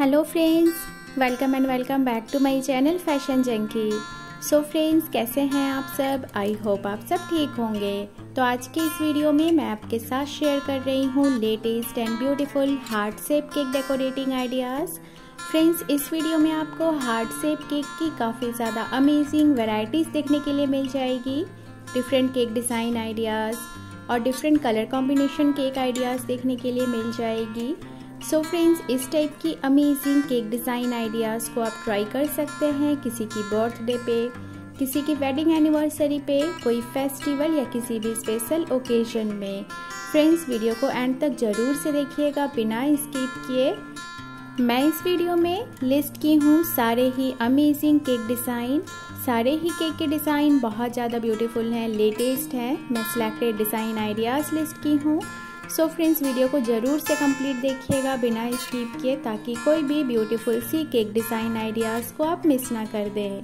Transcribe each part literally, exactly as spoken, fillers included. Hello friends, welcome and welcome back to my channel fashion junkie. So friends, कैसे हैं आप सब? I hope आप सब ठीक होंगे। तो आज के इस वीडियो में मैं आपके साथ शेयर कर रही हूँ latest and beautiful heart shape cake decorating ideas. Friends, इस वीडियो में आपको हार्ट शेप केक की काफ़ी ज़्यादा अमेजिंग वेराइटीज़ देखने के लिए मिल जाएगी। डिफरेंट केक डिज़ाइन आइडियाज़ और different colour combination cake ideas देखने के लिए मिल जाएगी। सो so फ्रेंड्स, इस टाइप की अमेजिंग केक डिज़ाइन आइडियाज़ को आप ट्राई कर सकते हैं किसी की बर्थडे पे, किसी की वेडिंग एनिवर्सरी पे, कोई फेस्टिवल या किसी भी स्पेशल ओकेजन में। फ्रेंड्स, वीडियो को एंड तक ज़रूर से देखिएगा बिना स्किप किए। मैं इस वीडियो में लिस्ट की हूँ सारे ही अमेजिंग केक डिज़ाइन। सारे ही केक के डिज़ाइन बहुत ज़्यादा ब्यूटीफुल हैं, लेटेस्ट हैं। मैं सिलेक्टेड डिज़ाइन आइडियाज़ लिस्ट की हूँ। सो फ्रेंड्स, वीडियो को ज़रूर से कंप्लीट देखिएगा बिना स्किप किए, ताकि कोई भी ब्यूटीफुल सी केक डिज़ाइन आइडियाज़ को आप मिस ना कर दें।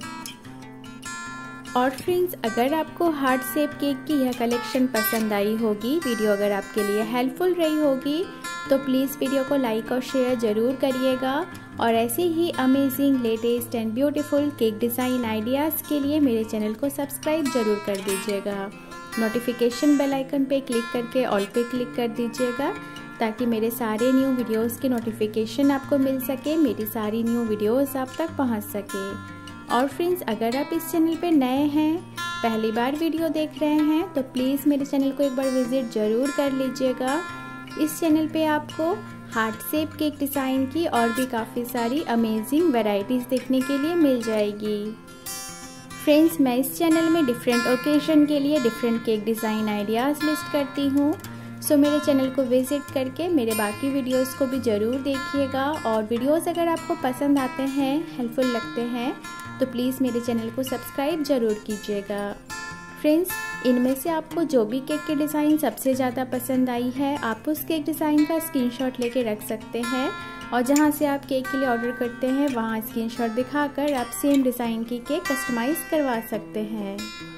और फ्रेंड्स, अगर आपको हार्ट शेप केक की यह कलेक्शन पसंद आई होगी, वीडियो अगर आपके लिए हेल्पफुल रही होगी, तो प्लीज़ वीडियो को लाइक और शेयर ज़रूर करिएगा। और ऐसे ही amazing latest and beautiful cake design ideas के लिए मेरे चैनल को सब्सक्राइब ज़रूर कर दीजिएगा। नोटिफिकेशन बेल आइकन पे क्लिक करके ऑल पे क्लिक कर दीजिएगा, ताकि मेरे सारे न्यू वीडियोस के नोटिफिकेशन आपको मिल सके, मेरी सारी न्यू वीडियोस आप तक पहुंच सके। और फ्रेंड्स, अगर आप इस चैनल पे नए हैं, पहली बार वीडियो देख रहे हैं, तो प्लीज़ मेरे चैनल को एक बार विजिट ज़रूर कर लीजिएगा। इस चैनल पे आपको हार्ट शेप केक डिज़ाइन की और भी काफ़ी सारी अमेजिंग वेराइटीज़ देखने के लिए मिल जाएगी। फ्रेंड्स, मैं इस चैनल में डिफरेंट ओकेजन के लिए different cake design ideas list करती हूँ। सो so, मेरे चैनल को विजिट करके मेरे बाकी वीडियोस को भी ज़रूर देखिएगा। और वीडियोस अगर आपको पसंद आते हैं, हेल्पफुल लगते हैं, तो प्लीज़ मेरे चैनल को सब्सक्राइब ज़रूर कीजिएगा। फ्रेंड्स, इनमें से आपको जो भी केक के डिज़ाइन सबसे ज़्यादा पसंद आई है, आप उस केक डिज़ाइन का स्क्रीनशॉट लेके रख सकते हैं। और जहाँ से आप केक के लिए ऑर्डर करते हैं, वहाँ स्क्रीनशॉट दिखाकर आप सेम डिज़ाइन की केक कस्टमाइज़ करवा सकते हैं।